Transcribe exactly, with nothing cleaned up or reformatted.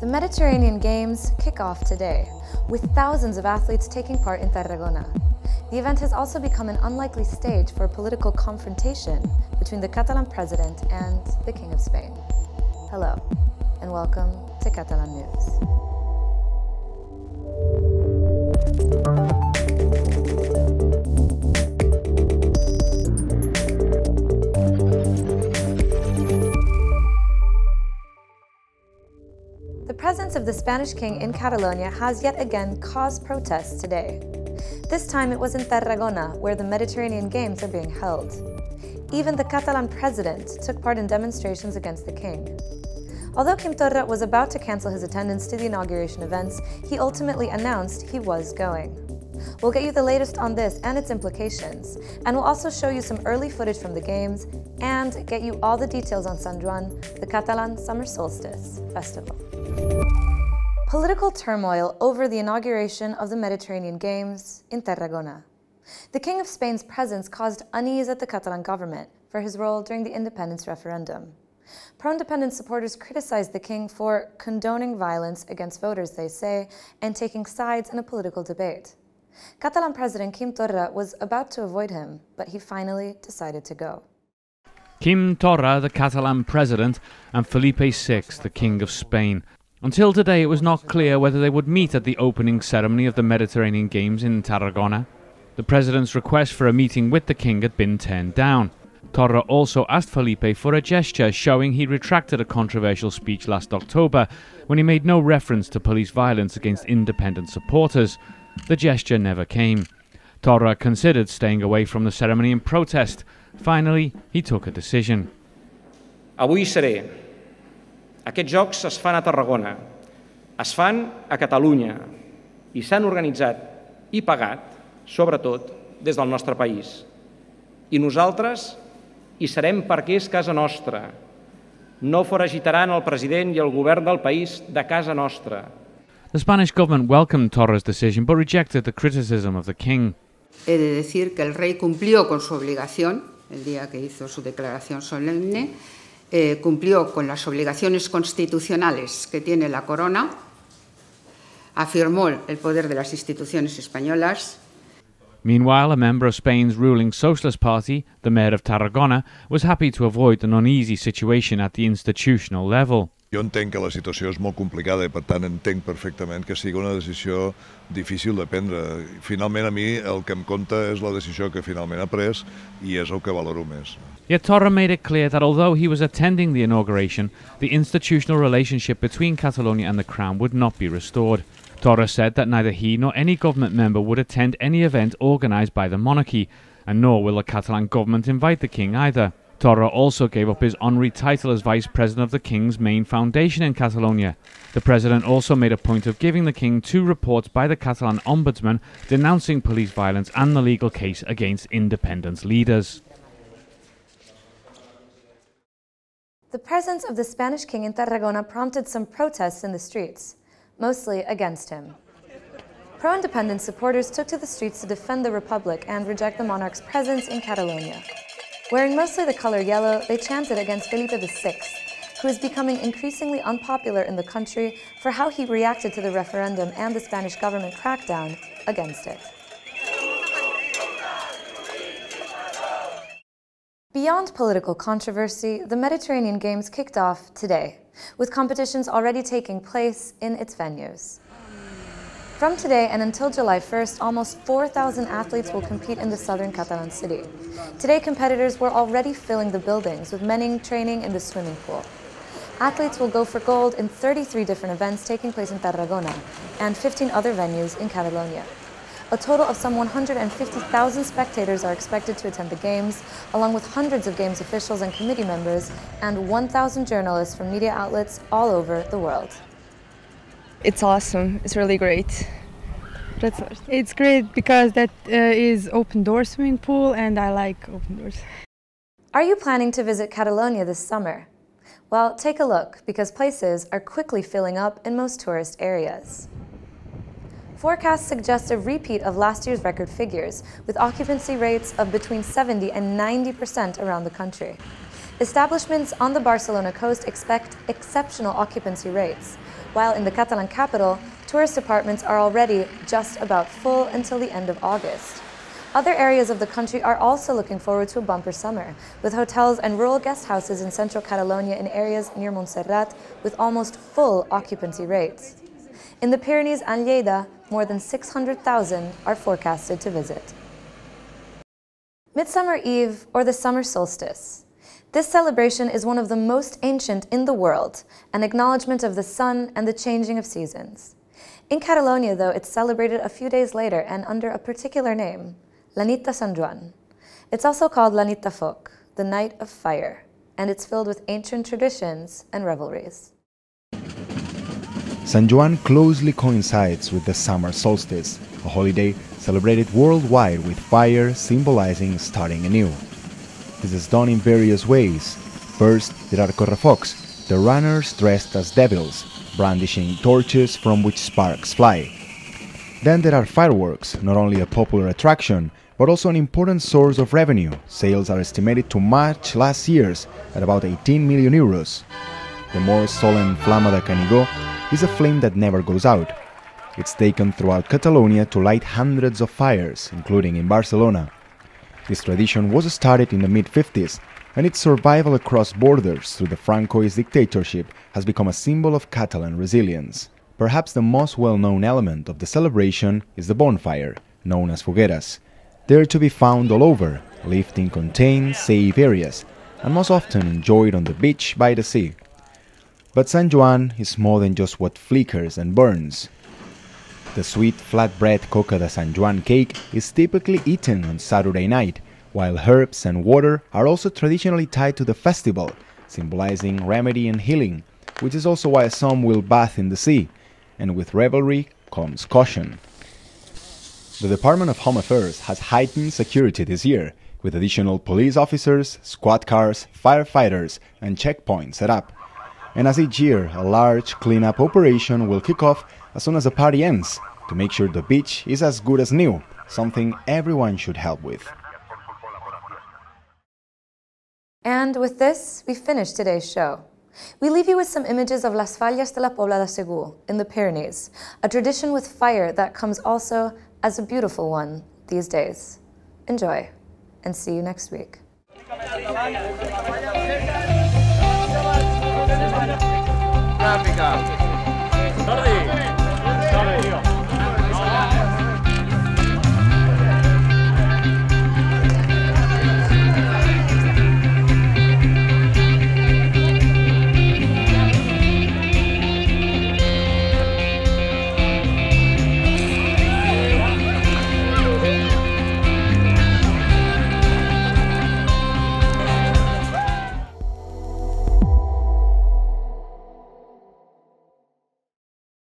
The Mediterranean Games kick off today, with thousands of athletes taking part in Tarragona. The event has also become an unlikely stage for a political confrontation between the Catalan president and the King of Spain. Hello, and welcome to Catalan News. The presence of the Spanish king in Catalonia has yet again caused protests today. This time it was in Tarragona, where the Mediterranean Games are being held. Even the Catalan president took part in demonstrations against the king. Although Quim Torra was about to cancel his attendance to the inauguration events, he ultimately announced he was going. We'll get you the latest on this and its implications, and we'll also show you some early footage from the games and get you all the details on Sant Joan, the Catalan Summer Solstice Festival. Political turmoil over the inauguration of the Mediterranean Games in Tarragona. The King of Spain's presence caused unease at the Catalan government for his role during the independence referendum. Pro-independence supporters criticized the king for condoning violence against voters, they say, and taking sides in a political debate. Catalan President Quim Torra was about to avoid him, but he finally decided to go. Quim Torra, the Catalan president, and Felipe the sixth, the King of Spain. Until today, it was not clear whether they would meet at the opening ceremony of the Mediterranean Games in Tarragona. The president's request for a meeting with the king had been turned down. Torra also asked Felipe for a gesture showing he retracted a controversial speech last October when he made no reference to police violence against independent supporters. The gesture never came. Torra considered staying away from the ceremony in protest. Finally, he took a decision. Avui seré. Aquests jocs es fan a Tarragona, es fan a Catalunya I s'han organitzat I pagat, sobretot, des del nostre país. I nosaltres hi serem perquè és casa nostra. No foragitaran el president I el govern del país de casa nostra. The Spanish government welcomed Torra's decision but rejected the criticism of the king. He de decir que el rey cumplió con su obligación el día que hizo su declaración solemne. Eh, cumplió con las obligaciones constitucionales que tiene la corona, afirmó el poder de las instituciones españolas. Meanwhile, a member of Spain's ruling Socialist Party, the mayor of Tarragona, was happy to avoid an uneasy situation at the institutional level. Jo entenc que la situació és molt complicada I, per tant, entenc perfectament que sigui una decisió difícil de prendre. Finalment, a mi, el que em compta és la decisió que finalment ha pres I és el que valoro més. Yet Torra made it clear that although he was attending the inauguration, the institutional relationship between Catalonia and the Crown would not be restored. Torra said that neither he nor any government member would attend any event organised by the monarchy, and nor will the Catalan government invite the king either. Torra also gave up his honorary title as Vice President of the King's main foundation in Catalonia. The President also made a point of giving the King two reports by the Catalan Ombudsman denouncing police violence and the legal case against independence leaders. The presence of the Spanish King in Tarragona prompted some protests in the streets, mostly against him. Pro-independence supporters took to the streets to defend the Republic and reject the monarch's presence in Catalonia. Wearing mostly the color yellow, they chanted against Felipe the sixth, who is becoming increasingly unpopular in the country for how he reacted to the referendum and the Spanish government crackdown against it. Beyond political controversy, the Mediterranean Games kicked off today, with competitions already taking place in its venues. From today and until July first, almost four thousand athletes will compete in the southern Catalan city. Today, competitors were already filling the buildings, with many training in the swimming pool. Athletes will go for gold in thirty-three different events taking place in Tarragona and fifteen other venues in Catalonia. A total of some one hundred fifty thousand spectators are expected to attend the Games, along with hundreds of Games officials and committee members, and one thousand journalists from media outlets all over the world. It's awesome. It's really great. It's great because that uh, is open-door swimming pool and I like open doors. Are you planning to visit Catalonia this summer? Well, take a look because places are quickly filling up in most tourist areas. Forecasts suggest a repeat of last year's record figures, with occupancy rates of between seventy and ninety percent around the country. Establishments on the Barcelona coast expect exceptional occupancy rates, while in the Catalan capital, tourist apartments are already just about full until the end of August. Other areas of the country are also looking forward to a bumper summer, with hotels and rural guest houses in central Catalonia in areas near Montserrat with almost full occupancy rates. In the Pyrenees and Lleida, more than six hundred thousand are forecasted to visit. Midsummer Eve, or the summer solstice. This celebration is one of the most ancient in the world, an acknowledgement of the sun and the changing of seasons. In Catalonia, though, it's celebrated a few days later and under a particular name, La Nit de Sant Joan. It's also called La Nit de Foc, the Night of Fire, and it's filled with ancient traditions and revelries. Sant Joan closely coincides with the summer solstice, a holiday celebrated worldwide with fire symbolizing starting anew. This is done in various ways. First, there are Correfocs, the runners dressed as devils, brandishing torches from which sparks fly. Then there are fireworks, not only a popular attraction, but also an important source of revenue. Sales are estimated to match last year's at about eighteen million euros. The more solemn Flama de Canigó is a flame that never goes out. It's taken throughout Catalonia to light hundreds of fires, including in Barcelona. This tradition was started in the mid fifties, and its survival across borders through the Francoist dictatorship has become a symbol of Catalan resilience. Perhaps the most well-known element of the celebration is the bonfire, known as fogueras. They are to be found all over, lived in contained, safe areas, and most often enjoyed on the beach by the sea. But Sant Joan is more than just what flickers and burns. The sweet flatbread coca de Sant Joan cake is typically eaten on Saturday night, while herbs and water are also traditionally tied to the festival, symbolizing remedy and healing, which is also why some will bathe in the sea. And with revelry comes caution. The Department of Home Affairs has heightened security this year, with additional police officers, squad cars, firefighters and checkpoints set up. And as each year, a large cleanup operation will kick off as soon as the party ends, to make sure the beach is as good as new, something everyone should help with. And with this, we finish today's show. We leave you with some images of Las Fallas de la Pobla de Segur in the Pyrenees, a tradition with fire that comes also as a beautiful one these days. Enjoy, and see you next week. Gracias.